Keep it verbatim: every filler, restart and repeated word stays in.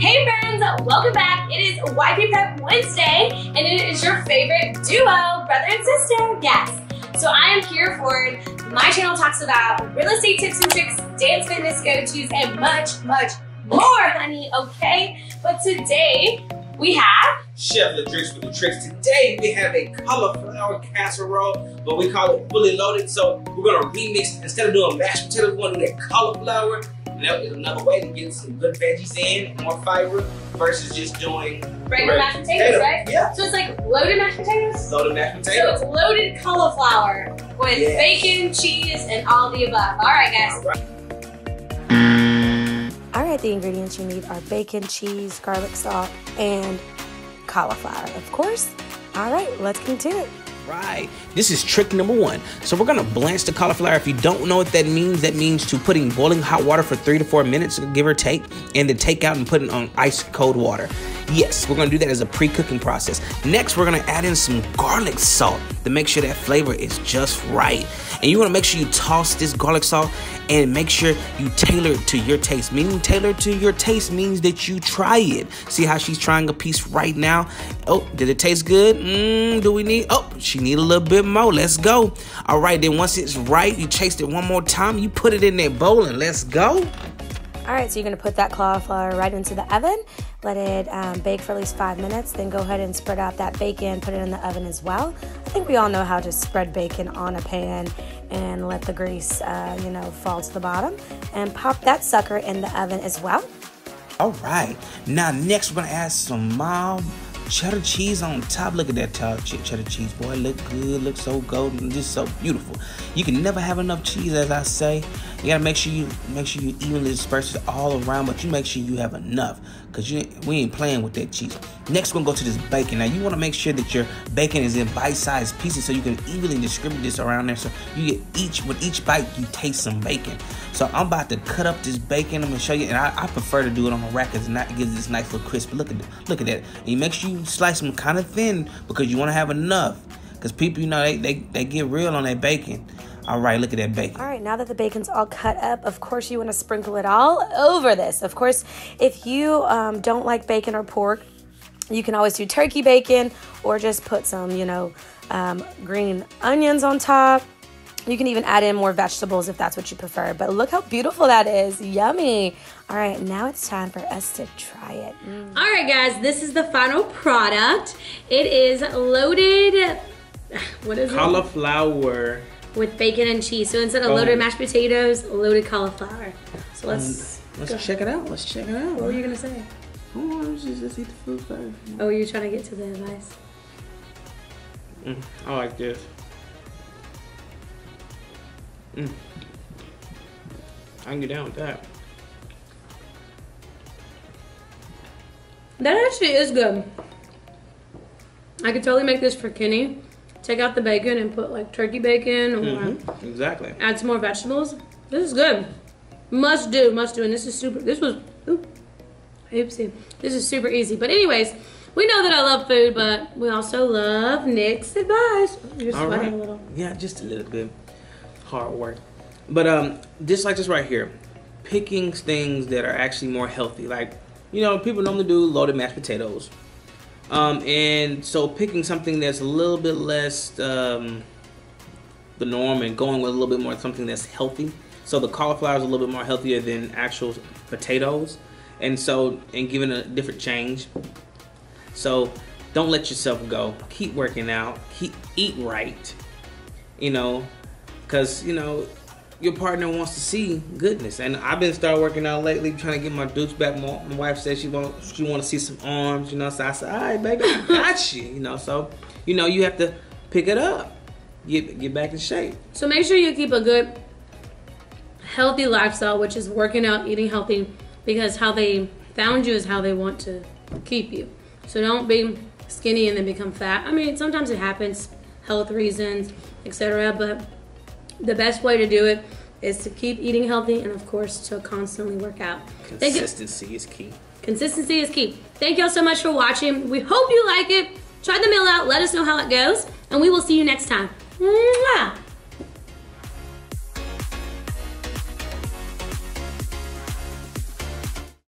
Hey friends, welcome back. It is Y P Prep Wednesday, and it is your favorite duo, brother and sister, yes. So I am Keyra Ford. My channel talks about real estate tips and tricks, dance fitness go-tos, and much, much more, honey, okay? But today, we have Chef Ladrix with the tricks. Today we have a cauliflower casserole, but we call it fully loaded. So we're gonna remix. Instead of doing mashed potatoes, we're gonna do that cauliflower. And that is another way to get some good veggies in, more fiber, versus just doing regular mashed potatoes, right? Yeah. So it's like loaded mashed potatoes? Loaded mashed potatoes. So it's loaded cauliflower with yes. bacon, cheese, and all the above. All right, guys. All right. The ingredients you need are bacon, cheese, garlic salt, and cauliflower, of course. All right, let's get into it. Right, this is trick number one. So we're gonna blanch the cauliflower. If you don't know what that means, that means to putting boiling hot water for three to four minutes, give or take, and to take out and put it on ice cold water. Yes, we're gonna do that as a pre-cooking process. Next, we're gonna add in some garlic salt to make sure that flavor is just right. And you wanna make sure you toss this garlic salt and make sure you tailor it to your taste. Meaning tailored to your taste means that you try it. See how she's trying a piece right now? Oh, did it taste good? Mmm, do we need, oh, she need a little bit more, let's go. All right, then once it's right, you taste it one more time, you put it in that bowl and let's go. All right, so you're gonna put that cauliflower right into the oven, let it um, bake for at least five minutes, then go ahead and spread out that bacon, put it in the oven as well. I think we all know how to spread bacon on a pan and let the grease, uh, you know, fall to the bottom, and pop that sucker in the oven as well. All right, now next we're gonna add some mild cheddar cheese on top. Look at that cheddar cheese, boy, look good, look so golden, just so beautiful. You can never have enough cheese, as I say. You gotta make sure you make sure you evenly disperse it all around, but you make sure you have enough, because you we ain't playing with that cheese. Next, we're gonna go to this bacon. Now you want to make sure that your bacon is in bite-sized pieces so you can evenly distribute this around there, so you get each with each bite you taste some bacon. So I'm about to cut up this bacon. I'm gonna show you, and I, I prefer to do it on a rack because it gives this nice little crisp. But look at look at that. And you make sure you slice them kind of thin because you want to have enough, because people, you know, they, they they get real on that bacon. All right, look at that bacon. All right, now that the bacon's all cut up, of course you want to sprinkle it all over this. Of course, if you um, don't like bacon or pork, you can always do turkey bacon, or just put some, you know, um, green onions on top. You can even add in more vegetables if that's what you prefer. But look how beautiful that is. Yummy. All right, now it's time for us to try it. Mm. All right, guys, this is the final product. It is loaded, what is it? Cauliflower. With bacon and cheese. So instead of oh. loaded mashed potatoes, loaded cauliflower. So let's um, Let's go. check it out. Let's check it out. What were you gonna say? Oh, let's just let's eat the food first. Oh, you're trying to get to the advice. Mm, I like this. Mm. I can get down with that. That actually is good. I could totally make this for Kenny. Take out the bacon and put like turkey bacon, or mm-hmm. exactly. add some more vegetables. This is good. Must do, must do. And this is super, this was, ooh, oopsie. This is super easy. But anyways, we know that I love food, but we also love Nick's advice. You're sweating right. a little. Yeah, just a little bit. Hard work. But um, just like this right here, picking things that are actually more healthy. Like, you know, people normally do loaded mashed potatoes. Um, and so picking something that's a little bit less um, the norm and going with a little bit more something that's healthy. So the cauliflower is a little bit more healthier than actual potatoes, and so and giving a different change. So don't let yourself go. Keep working out. Keep eat right. You know, because you know your partner wants to see goodness. And I've been started working out lately, trying to get my dukes back. My, my wife said she want she want to see some arms, you know. So I said, all right, baby, I got you, you know. So, you know, you have to pick it up, get get back in shape. So make sure you keep a good, healthy lifestyle, which is working out, eating healthy, because how they found you is how they want to keep you. So don't be skinny and then become fat. I mean, sometimes it happens, health reasons, et cetera. But the best way to do it is to keep eating healthy, and of course to constantly work out. Consistency is key. Consistency is key. Thank y'all so much for watching. We hope you like it. Try the meal out. Let us know how it goes, and we will see you next time. Mwah!